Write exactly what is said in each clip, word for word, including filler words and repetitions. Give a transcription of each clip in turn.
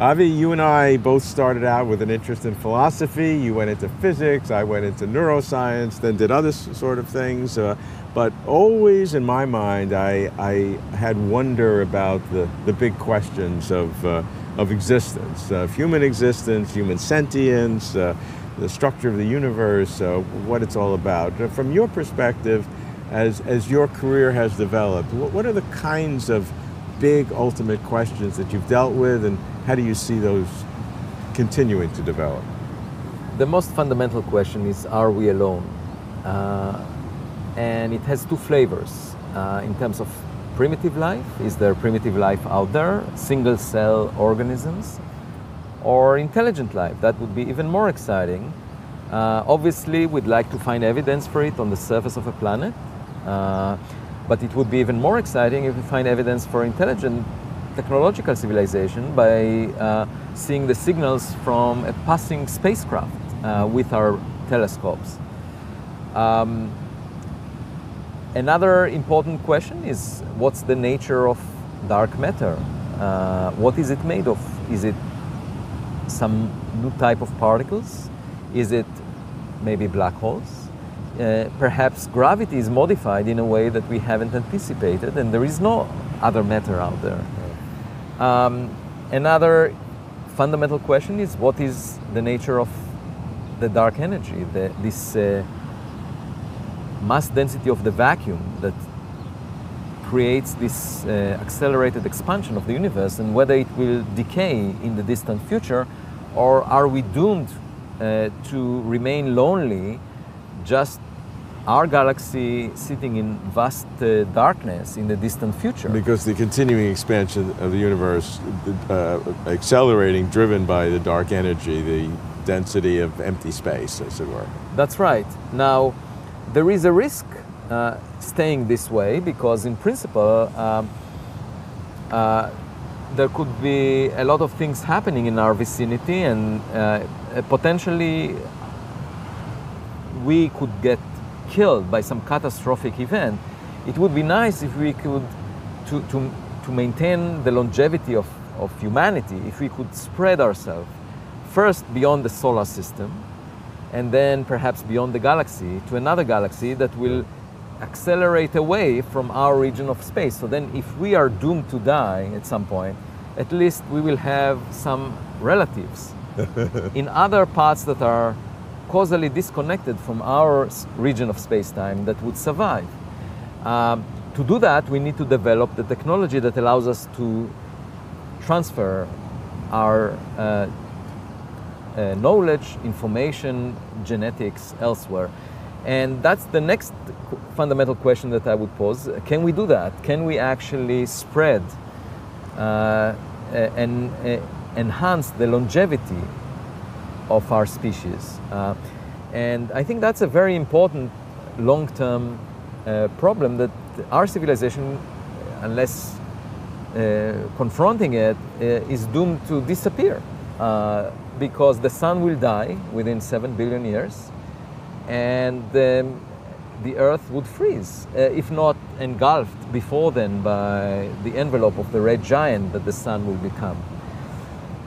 Avi, you and I both started out with an interest in philosophy. You went into physics, I went into neuroscience, then did other sort of things. Uh, but always in my mind, I, I had wonder about the, the big questions of, uh, of existence, of human existence, human sentience, uh, the structure of the universe, uh, what it's all about. From your perspective, as, as your career has developed, what are the kinds of big ultimate questions that you've dealt with, and how do you see those continuing to develop? The most fundamental question is, are we alone? Uh, and it has two flavors uh, in terms of primitive life. Is there primitive life out there, single cell organisms, or intelligent life? That would be even more exciting. Uh, obviously, we'd like to find evidence for it on the surface of a planet. Uh, But it would be even more exciting if we find evidence for intelligent technological civilization by uh, seeing the signals from a passing spacecraft uh, with our telescopes. Um, another important question is, what's the nature of dark matter? Uh, what is it made of? Is it some new type of particles? Is it maybe black holes? Uh, perhaps gravity is modified in a way that we haven't anticipated, and there is no other matter out there. Um, another fundamental question is, what is the nature of the dark energy, the, this uh, mass density of the vacuum that creates this uh, accelerated expansion of the universe, and whether it will decay in the distant future, or are we doomed uh, to remain lonely, just our galaxy sitting in vast uh, darkness in the distant future? Because the continuing expansion of the universe, uh, accelerating, driven by the dark energy, the density of empty space, as it were. That's right. Now, there is a risk uh, staying this way, because in principle, uh, uh, there could be a lot of things happening in our vicinity, and uh, potentially we could get killed by some catastrophic event. It would be nice if we could, to, to, to maintain the longevity of, of humanity, if we could spread ourselves first beyond the solar system, and then perhaps beyond the galaxy to another galaxy that will accelerate away from our region of space. So then if we are doomed to die at some point, at least we will have some relatives in other parts that are causally disconnected from our region of space-time that would survive. Um, to do that, we need to develop the technology that allows us to transfer our uh, uh, knowledge, information, genetics elsewhere. And that's the next fundamental question that I would pose. Can we do that? Can we actually spread uh, and uh, enhance the longevity of our species? Uh, and I think that's a very important long-term uh, problem that our civilization, unless uh, confronting it, uh, is doomed to disappear, uh, because the sun will die within seven billion years, and um, the Earth would freeze, uh, if not engulfed before then by the envelope of the red giant that the sun will become.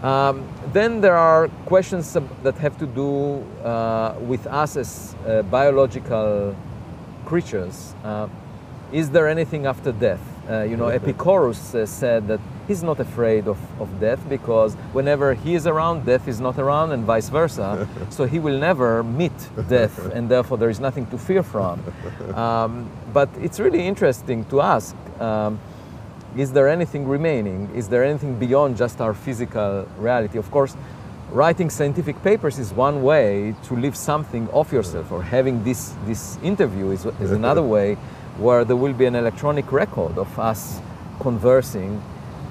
Um, then there are questions that have to do uh, with us as uh, biological creatures. Uh, is there anything after death? Uh, you know, Epicurus uh, said that he's not afraid of, of death, because whenever he is around, death is not around, and vice versa. So he will never meet death, and therefore there is nothing to fear from. Um, but it's really interesting to ask, um, is there anything remaining? Is there anything beyond just our physical reality? Of course, writing scientific papers is one way to leave something off yourself, or having this, this interview is, is another way, where there will be an electronic record of us conversing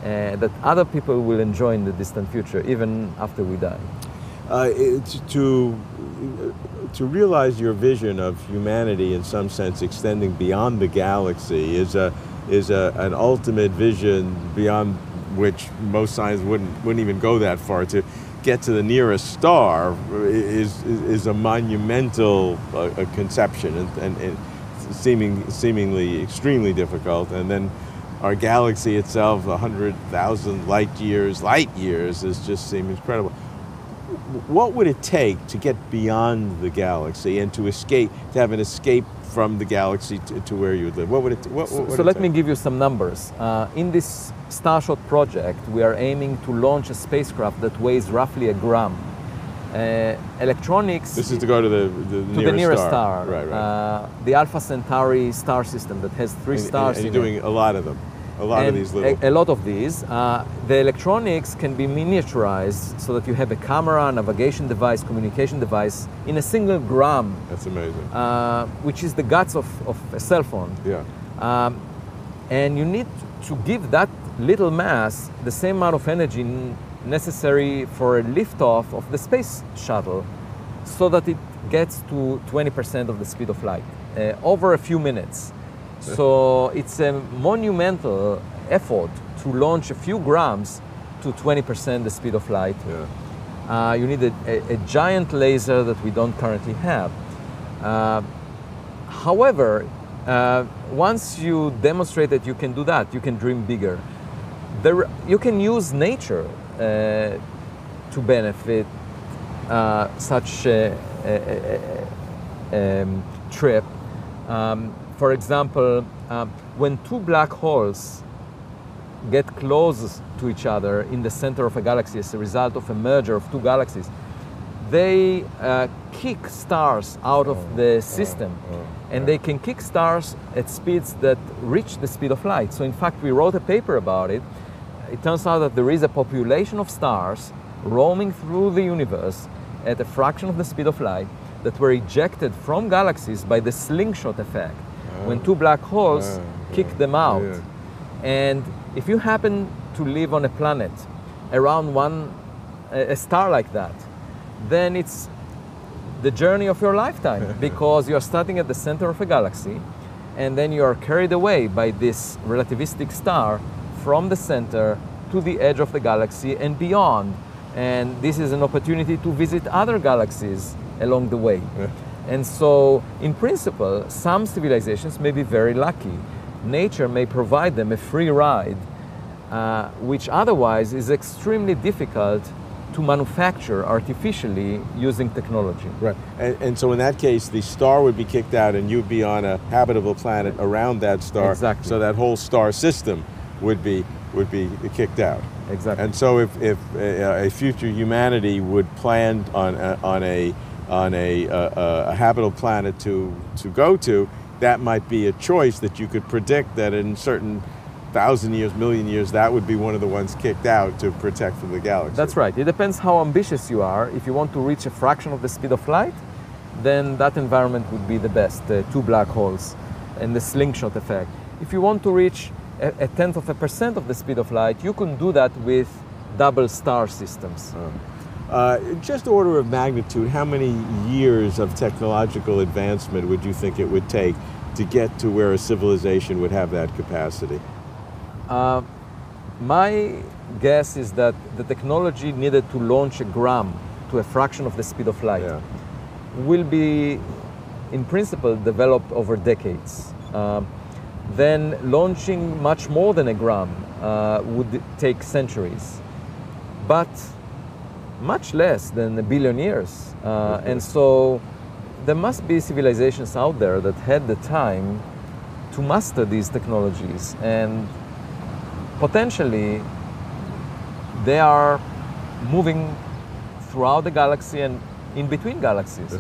uh, that other people will enjoy in the distant future, even after we die. Uh, it's to, to realize your vision of humanity, in some sense, extending beyond the galaxy, is a is a, an ultimate vision beyond which most science wouldn't wouldn't even go that far. To get to the nearest star is is, is a monumental uh, a conception, and, and, and seeming, seemingly extremely difficult. And then our galaxy itself, one hundred thousand light years, light years, is just seem incredible. What would it take to get beyond the galaxy and to escape, to have an escape from the galaxy to, to where you live? What would it? What, what so would so it let take? me give you some numbers. Uh, in this Starshot project, we are aiming to launch a spacecraft that weighs roughly a gram. Uh, electronics. This is to go to the, the to nearest, the nearest star. star. Right, right. Uh, the Alpha Centauri star system that has three and, stars. And, and you're in doing it. a lot of them. A lot and of these little. A, a lot of these. Uh, the electronics can be miniaturized so that you have a camera, navigation device, communication device in a single gram. That's amazing. Uh, which is the guts of, of a cell phone. Yeah. Um, and you need to give that little mass the same amount of energy necessary for a liftoff of the space shuttle so that it gets to twenty percent of the speed of light uh, over a few minutes. So it's a monumental effort to launch a few grams to twenty percent the speed of light. Yeah. Uh, you need a, a, a giant laser that we don't currently have. Uh, however, uh, once you demonstrate that you can do that, you can dream bigger. There, you can use nature uh, to benefit uh, such a, a, a, a trip. Um, For example, uh, when two black holes get close to each other in the center of a galaxy as a result of a merger of two galaxies, they uh, kick stars out of the system, mm-hmm. Mm-hmm. and they can kick stars at speeds that reach the speed of light. So in fact, we wrote a paper about it. It turns out that there is a population of stars roaming through the universe at a fraction of the speed of light that were ejected from galaxies by the slingshot effect. When two black holes yeah, yeah, kick them out. Yeah. And if you happen to live on a planet around one, a star like that, then it's the journey of your lifetime because you're starting at the center of a galaxy and then you are carried away by this relativistic star from the center to the edge of the galaxy and beyond. And this is an opportunity to visit other galaxies along the way. Yeah. And so, in principle, some civilizations may be very lucky. Nature may provide them a free ride, uh, which otherwise is extremely difficult to manufacture artificially using technology. Right. And, and so in that case, the star would be kicked out and you'd be on a habitable planet around that star. Exactly. So that whole star system would be, would be kicked out. Exactly. And so if, if a, a future humanity would plan on a, on a on a, uh, a habitable planet to, to go to, that might be a choice that you could predict that in certain thousand years, million years, that would be one of the ones kicked out to protect from the galaxy. That's right. It depends how ambitious you are. If you want to reach a fraction of the speed of light, then that environment would be the best, uh, two black holes and the slingshot effect. If you want to reach a, a tenth of a percent of the speed of light, you can do that with double star systems. Oh. Uh, just order of magnitude, how many years of technological advancement would you think it would take to get to where a civilization would have that capacity? Uh, my guess is that the technology needed to launch a gram to a fraction of the speed of light yeah. will be, in principle, developed over decades. Uh, then launching much more than a gram uh, would take centuries. But much less than a billion years. Uh, okay. And so there must be civilizations out there that had the time to master these technologies. And potentially, they are moving throughout the galaxy and in between galaxies.